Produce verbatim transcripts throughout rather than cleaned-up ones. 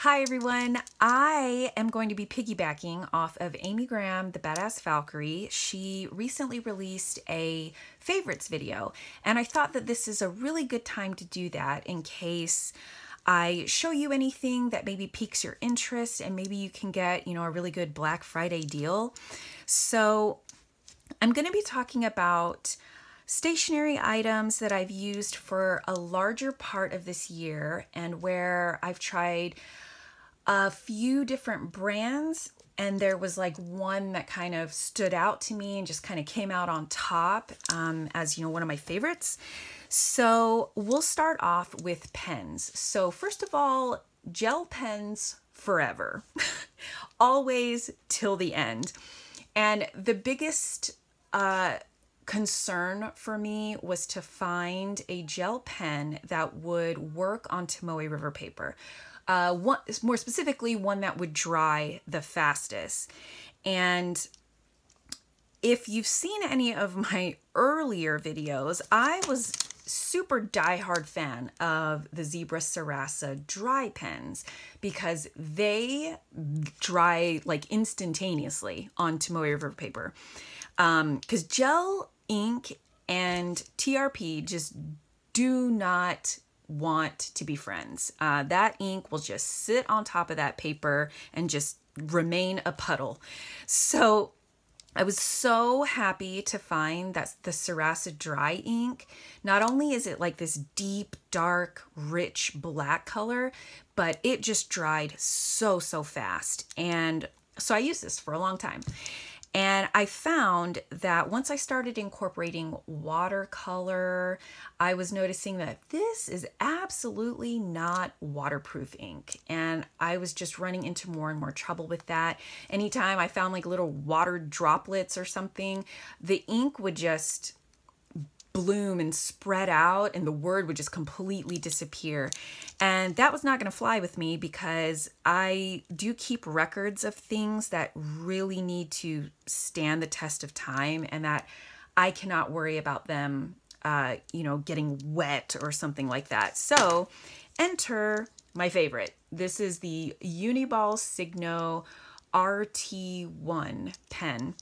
Hi everyone, I am going to be piggybacking off of Amy Graham, the Badass Valkyrie. She recently released a favorites video, and I thought that this is a really good time to do that in case I show you anything that maybe piques your interest and maybe you can get, you know, a really good Black Friday deal. So I'm going to be talking about stationery items that I've used for a larger part of this year and where I've tried a few different brands and there was like one that kind of stood out to me and just kind of came out on top um, as, you know, one of my favorites. So we'll start off with pens. So first of all, gel pens forever, always till the end. And the biggest uh, concern for me was to find a gel pen that would work on Tomoe River paper. Uh, one, more specifically, one that would dry the fastest. And if you've seen any of my earlier videos, I was super diehard fan of the Zebra Sarasa dry pens because they dry like instantaneously on Tomoe River paper. Um, because gel ink and T R P just do not want to be friends. Uh, that ink will just sit on top of that paper and just remain a puddle. So I was so happy to find that the Sarasa dry ink. Not only is it like this deep, dark, rich black color, but it just dried so, so fast. And so I used this for a long time. And I found that once I started incorporating watercolor, I was noticing that this is absolutely not waterproof ink. And I was just running into more and more trouble with that. Anytime I found like little water droplets or something, the ink would just bloom and spread out and the word would just completely disappear. And that was not going to fly with me because I do keep records of things that really need to stand the test of time and that I cannot worry about them, uh, you know, getting wet or something like that. So enter my favorite. This is the Uniball Signo R T one pen.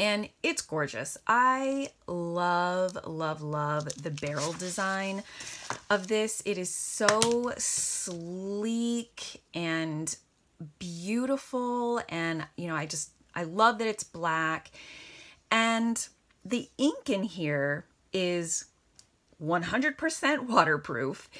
And it's gorgeous. I love, love, love the barrel design of this. It is so sleek and beautiful. And, you know, I just, I love that it's black. And the ink in here is one hundred percent waterproof.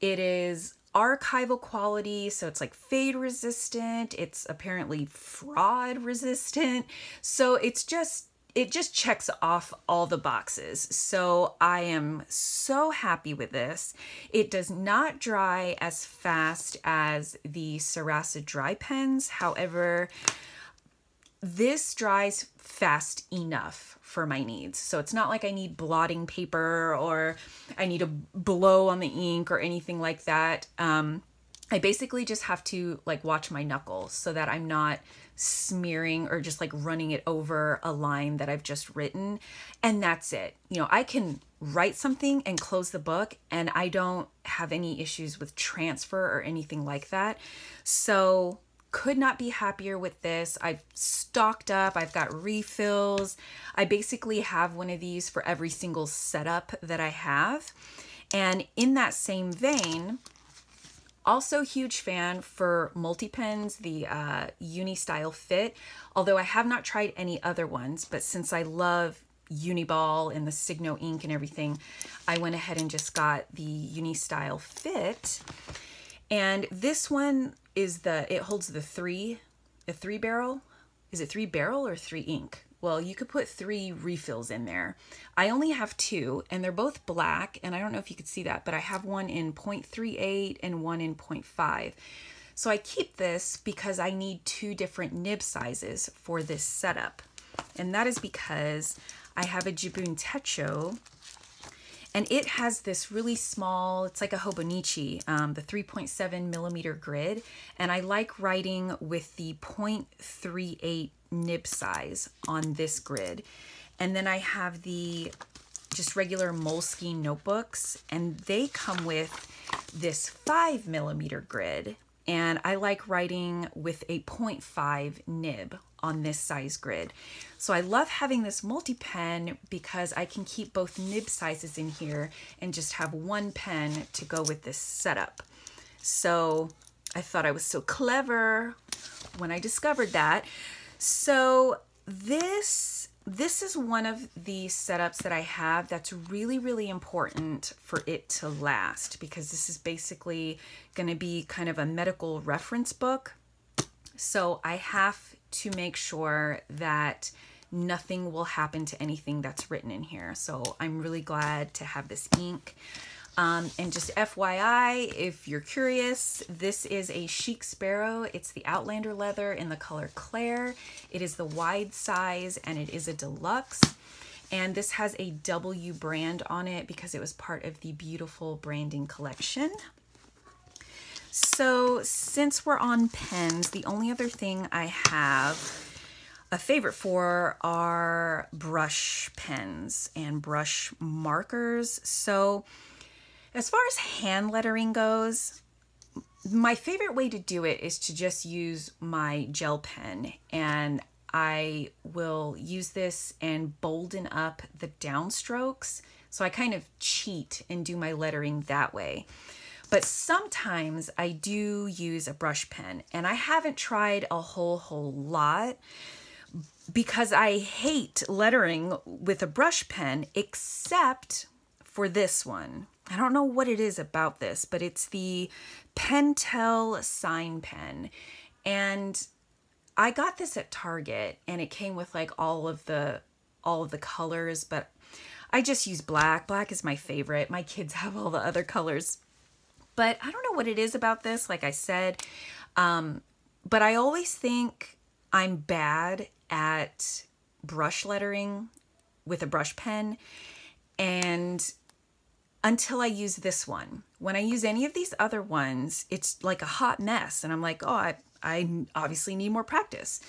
It is archival quality, so it's like fade resistant. It's apparently fraud resistant. So it's just, it just checks off all the boxes. So I am so happy with this. It does not dry as fast as the Sarasa dry pens. However, this dries fast enough for my needs. So it's not like I need blotting paper or I need a blow on the ink or anything like that. Um, I basically just have to like watch my knuckles so that I'm not smearing or just like running it over a line that I've just written. And that's it. You know, I can write something and close the book and I don't have any issues with transfer or anything like that. So could not be happier with this. I've stocked up, I've got refills. I basically have one of these for every single setup that I have. And in that same vein, also huge fan for multi-pens, the uh, Uni Style Fit, although I have not tried any other ones, but since I love Uniball and the Signo ink and everything, I went ahead and just got the Uni Style Fit. And this one is the, it holds the three, the three barrel. Is it three barrel or three ink? Well, you could put three refills in there. I only have two and they're both black. And I don't know if you could see that, but I have one in point three eight and one in point five. So I keep this because I need two different nib sizes for this setup. And that is because I have a Jibun Techo. And it has this really small, it's like a Hobonichi, um, the three point seven millimeter grid. And I like writing with the point three eight nib size on this grid. And then I have the just regular Moleskine notebooks and they come with this five millimeter grid. and I like writing with a point five nib on this size grid. So I love having this multi-pen because I can keep both nib sizes in here and just have one pen to go with this setup. So I thought I was so clever when I discovered that. So this this is one of the setups that I have that's really, really important for it to last, because this is basically going to be kind of a medical reference book. So I have to make sure that nothing will happen to anything that's written in here. So I'm really glad to have this ink. Um, and just F Y I, if you're curious, this is a Chic Sparrow. It's the Outlander leather in the color Claire. It is the wide size and it is a deluxe. And this has a W brand on it because it was part of the beautiful branding collection. So since we're on pens, the only other thing I have a favorite for are brush pens and brush markers. So as far as hand lettering goes, my favorite way to do it is to just use my gel pen, and I will use this and bolden up the downstrokes. So I kind of cheat and do my lettering that way. But sometimes I do use a brush pen, and I haven't tried a whole, whole lot because I hate lettering with a brush pen except for this one. I don't know what it is about this, but it's the Pentel Sign Pen. And I got this at Target, and it came with like all of the all of the colors, but I just use black. Black is my favorite. My kids have all the other colors. But I don't know what it is about this, like I said. Um, but I always think I'm bad at brush lettering with a brush pen. And until I use this one. When I use any of these other ones, it's like a hot mess. And I'm like, oh, I, I obviously need more practice.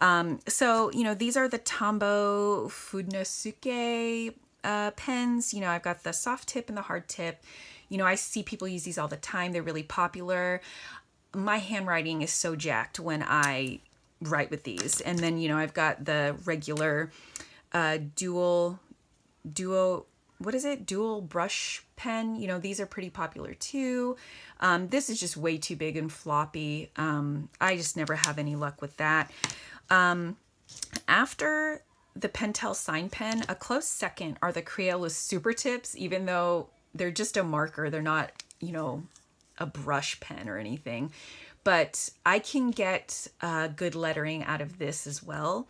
Um, so, you know, these are the Tombow Fudenosuke uh, pens. You know, I've got the soft tip and the hard tip. You know, I see people use these all the time. They're really popular. My handwriting is so jacked when I write with these. And then, you know, I've got the regular uh, dual, duo, what is it? Dual brush pen. You know, these are pretty popular too. Um, this is just way too big and floppy. Um, I just never have any luck with that. Um, after the Pentel Sign Pen, a close second are the Creola's Supertips, even though they're just a marker. They're not, you know, a brush pen or anything, but I can get uh, good lettering out of this as well.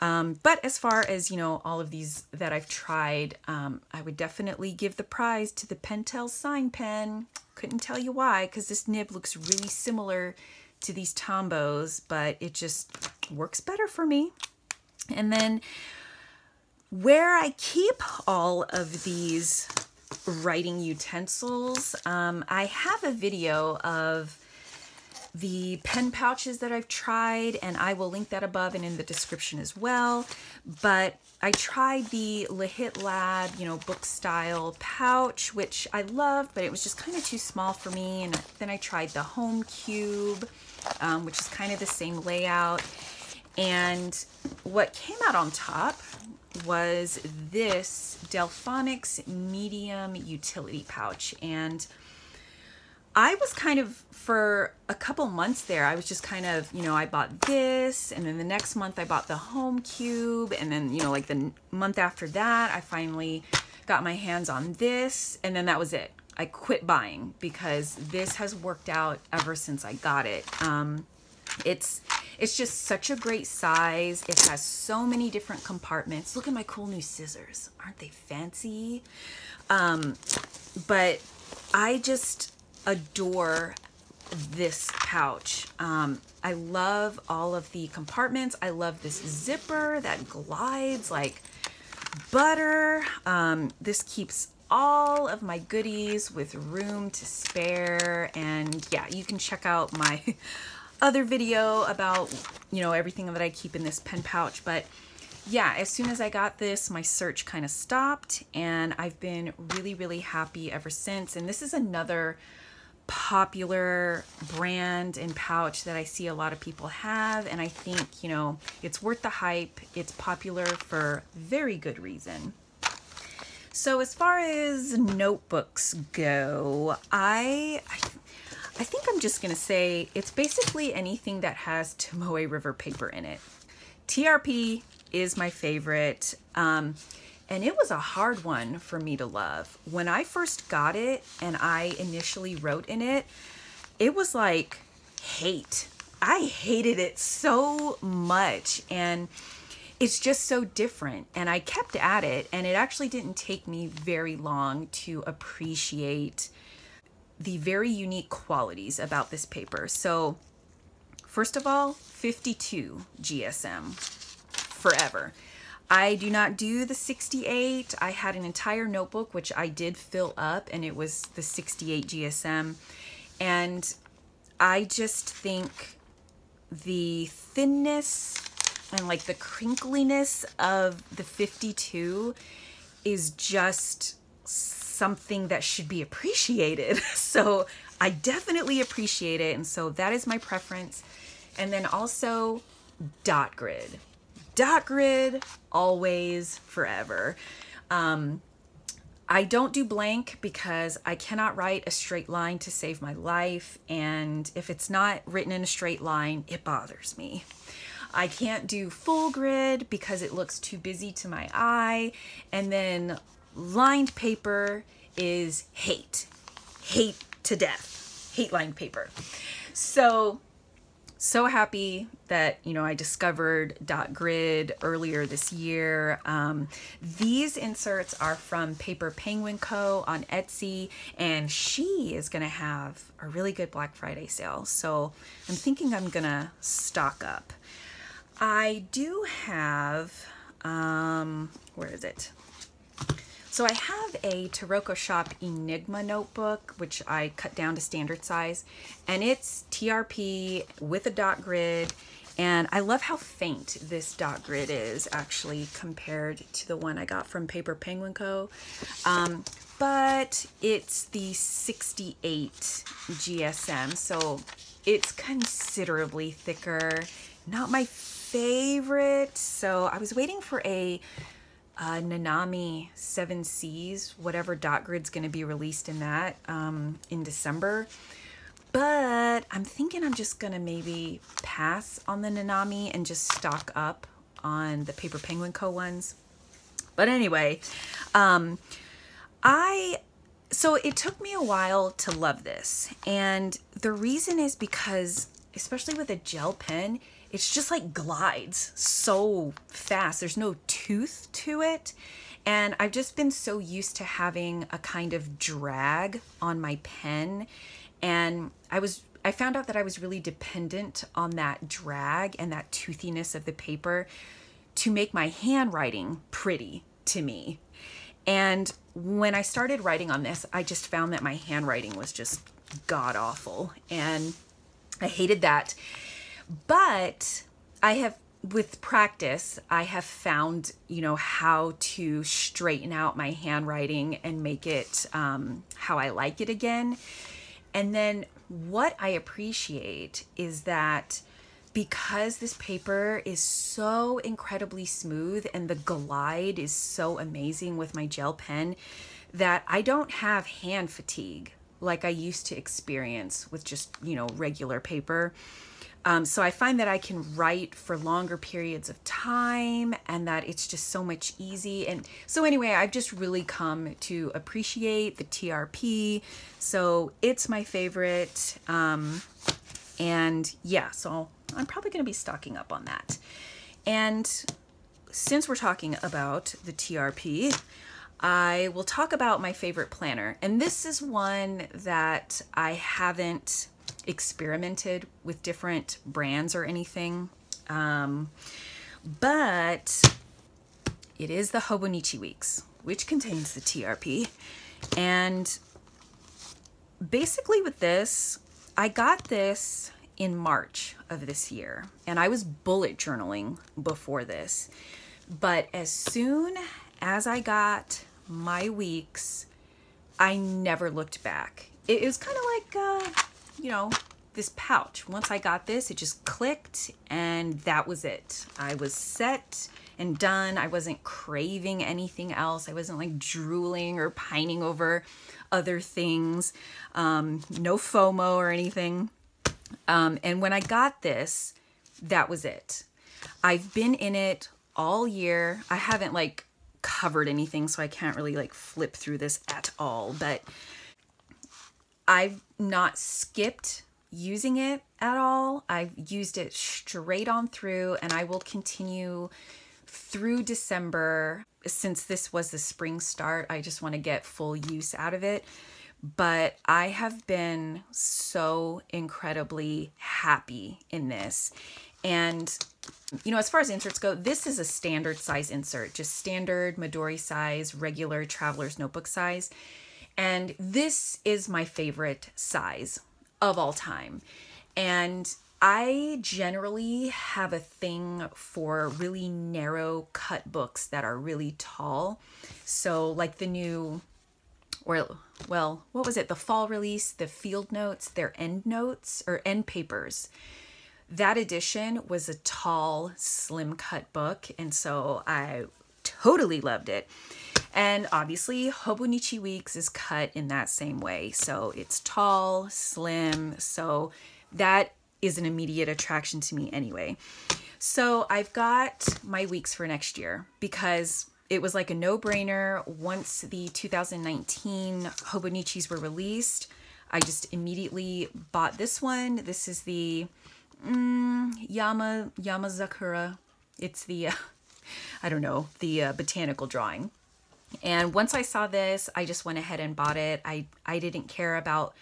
Um, but as far as, you know, all of these that I've tried, um, I would definitely give the prize to the Pentel Sign Pen. Couldn't tell you why, because this nib looks really similar to these Tombows, but it just works better for me. And then where I keep all of these writing utensils, um, I have a video of the pen pouches that I've tried, and I will link that above and in the description as well. But I tried the Lihit Lab, you know, book style pouch, which I loved, but it was just kind of too small for me. And then I tried the Home Cube, um, which is kind of the same layout. And what came out on top was this Delphonics medium utility pouch. And I was kind of, for a couple months there, I was just kind of, you know, I bought this, and then the next month I bought the Home Cube, and then, you know, like the month after that, I finally got my hands on this, and then that was it. I quit buying because this has worked out ever since I got it. Um, it's, it's just such a great size. It has so many different compartments. Look at my cool new scissors. Aren't they fancy? Um, but I just adore this pouch. Um, I love all of the compartments. I love this zipper that glides like butter. Um, this keeps all of my goodies with room to spare. And yeah, you can check out my other video about, you know, everything that I keep in this pen pouch. But yeah, as soon as I got this, my search kind of stopped, and I've been really, really happy ever since. And this is another popular brand and pouch that I see a lot of people have, and I think, you know, it's worth the hype. It's popular for very good reason. So as far as notebooks go, I I think I'm just gonna say it's basically anything that has Tomoe River paper in it. T R P is my favorite, um, and it was a hard one for me to love. When I first got it and I initially wrote in it, it was like hate. I hated it so much, and it's just so different, and I kept at it, and it actually didn't take me very long to appreciate the very unique qualities about this paper. So first of all, fifty-two G S M forever. I do not do the sixty-eight. I had an entire notebook which I did fill up, and it was the sixty-eight G S M, and I just think the thinness and like the crinkliness of the fifty-two is just something that should be appreciated. So I definitely appreciate it, and so that is my preference. And then also dot grid. Dot grid, always, forever. Um, I don't do blank because I cannot write a straight line to save my life, and if it's not written in a straight line, it bothers me. I can't do full grid because it looks too busy to my eye, and then lined paper is hate. Hate to death. Hate lined paper. So, so happy that, you know, I discovered dot grid earlier this year. Um, these inserts are from Paper Penguin Co. on Etsy, and she is gonna have a really good Black Friday sale. So I'm thinking I'm gonna stock up. I do have, um, where is it? So I have a Taroko Shop Enigma notebook, which I cut down to standard size, and it's T R P with a dot grid, and I love how faint this dot grid is actually compared to the one I got from Paper Penguin Co. Um, but it's the sixty-eight G S M, so it's considerably thicker. Not my favorite, so I was waiting for a Uh, Nanami Seven Seas, whatever dot grid's going to be released in that um, in December, but I'm thinking I'm just going to maybe pass on the Nanami and just stock up on the Paper Penguin Co. ones. But anyway, um, I so it took me a while to love this, and the reason is because, especially with a gel pen, it's just like glides so fast. There's no tooth to it. And I've just been so used to having a kind of drag on my pen. And I was, I found out that I was really dependent on that drag and that toothiness of the paper to make my handwriting pretty to me. And when I started writing on this, I just found that my handwriting was just god awful. And I hated that. But I have, with practice, I have found, you know, how to straighten out my handwriting and make it um, how I like it again. And then what I appreciate is that because this paper is so incredibly smooth and the glide is so amazing with my gel pen, that I don't have hand fatigue like I used to experience with just, you know, regular paper. Um, so I find that I can write for longer periods of time, and that it's just so much easy. And so anyway, I've just really come to appreciate the T R P. So it's my favorite. Um, and yeah, so I'm probably going to be stocking up on that. And since we're talking about the T R P, I will talk about my favorite planner. And this is one that I haven't experimented with different brands or anything, um, but it is the Hobonichi Weeks, which contains the T R P. And basically with this, I got this in March of this year, and I was bullet journaling before this, but as soon as I got my Weeks, I never looked back. it, it was kind of like, uh, you know, this pouch. Once I got this, it just clicked and that was it. I was set and done. I wasn't craving anything else. I wasn't like drooling or pining over other things. Um, no FOMO or anything. Um, and when I got this, that was it. I've been in it all year. I haven't like covered anything, so I can't really like flip through this at all, but I've not skipped using it at all. I've used it straight on through, and I will continue through December. Since this was the spring start, I just want to get full use out of it. But I have been so incredibly happy in this. And, you know, as far as inserts go, this is a standard size insert, just standard Midori size, regular traveler's notebook size. And this is my favorite size of all time. And I generally have a thing for really narrow cut books that are really tall. So like the new, or well, what was it? The fall release, the field notes, their end notes or end papers. That edition was a tall, slim cut book. And so I totally loved it. And obviously Hobonichi Weeks is cut in that same way. So it's tall, slim. So that is an immediate attraction to me anyway. So I've got my Weeks for next year because it was like a no-brainer. Once the two thousand nineteen Hobonichis were released, I just immediately bought this one. This is the mm, Yama Yamazakura. It's the, uh, I don't know, the uh, botanical drawing. And once I saw this, I just went ahead and bought it. I, I didn't care about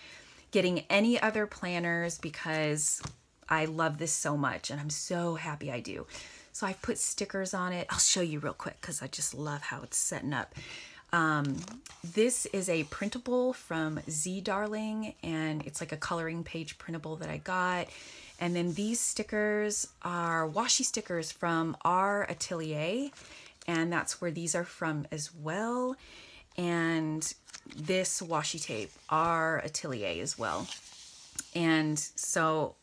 getting any other planners because I love this so much and I'm so happy I do. So I put stickers on it. I'll show you real quick because I just love how it's setting up. Um, this is a printable from Zie Darling, and it's like a coloring page printable that I got. And then these stickers are washi stickers from R. Atelier, and that's where these are from as well. And this washi tape, R. Atelier as well. And so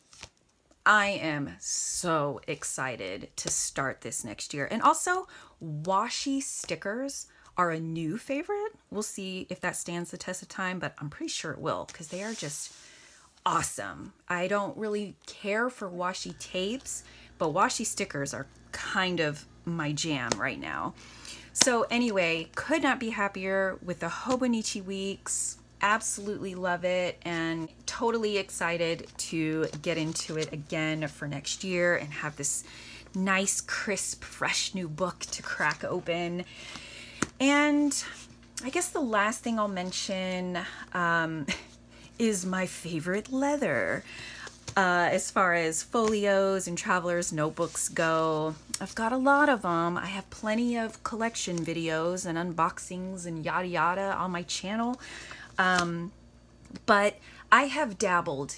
I am so excited to start this next year. And also, washi stickers are a new favorite. We'll see if that stands the test of time, but I'm pretty sure it will because they are just awesome. I don't really care for washi tapes, but washi stickers are kind of my jam right now. So anyway, could not be happier with the Hobonichi Weeks. Absolutely love it and totally excited to get into it again for next year and have this nice, crisp, fresh new book to crack open. And I guess the last thing I'll mention um, is my favorite leather. Uh, as far as folios and traveler's notebooks go, I've got a lot of them. I have plenty of collection videos and unboxings and yada yada on my channel. Um, but I have dabbled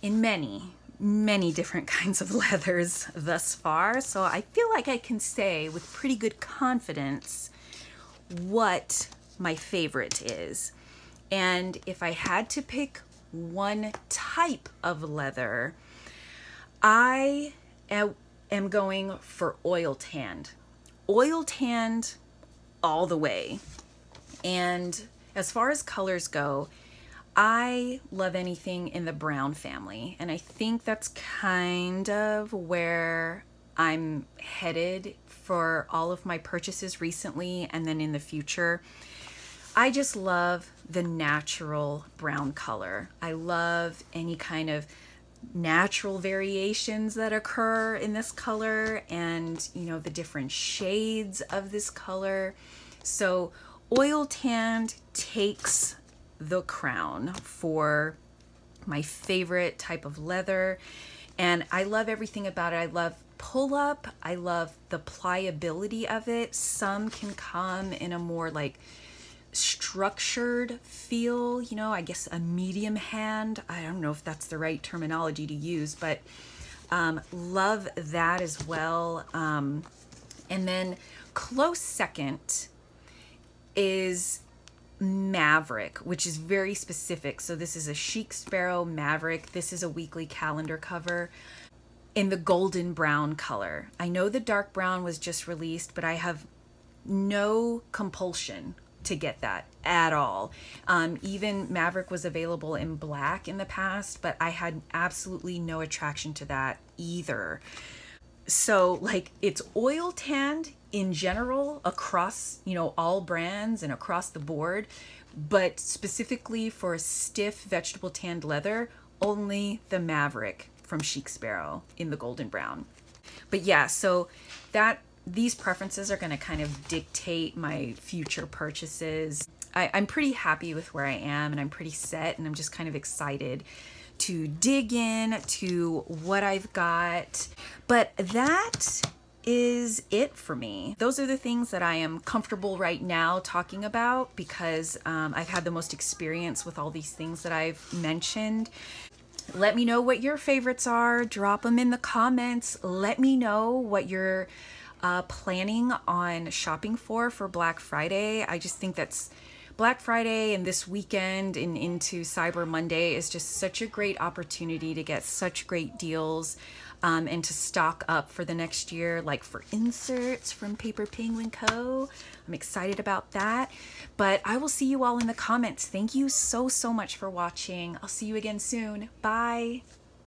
in many, many different kinds of leathers thus far. So I feel like I can say with pretty good confidence what my favorite is. And if I had to pick one type of leather, I am going for oil tanned. Oil tanned all the way. And as far as colors go, I love anything in the brown family. And I think that's kind of where I'm headed for all of my purchases recently and then in the future. I just love the natural brown color. I love any kind of natural variations that occur in this color and, you know, the different shades of this color. So oil tanned takes the crown for my favorite type of leather. And I love everything about it. I love pull up. I love the pliability of it. Some can come in a more like structured feel, you know, I guess a medium hand. I don't know if that's the right terminology to use, but um, love that as well. Um, and then close second is Maverick, which is very specific. So this is a Chic Sparrow Maverick. This is a weekly calendar cover in the golden brown color. I know the dark brown was just released, but I have no compulsion to get that at all. Um, even Maverick was available in black in the past, but I had absolutely no attraction to that either. So like, it's oil tanned in general across, you know, all brands and across the board, but specifically for stiff vegetable tanned leather, only the Maverick from Chic Sparrow in the golden brown. But yeah, so that these preferences are going to kind of dictate my future purchases. I, I'm pretty happy with where I am, and I'm pretty set, and I'm just kind of excited to dig in to what I've got. But that is it for me. Those are the things that I am comfortable right now talking about, because um, I've had the most experience with all these things that I've mentioned. Let me know what your favorites are. Drop them in the comments. Let me know what your Uh, planning on shopping for for Black Friday. I just think that's Black Friday and this weekend and into Cyber Monday is just such a great opportunity to get such great deals um, and to stock up for the next year, like for inserts from Paper Penguin Co. I'm excited about that. But I will see you all in the comments. Thank you so, so much for watching. I'll see you again soon. Bye.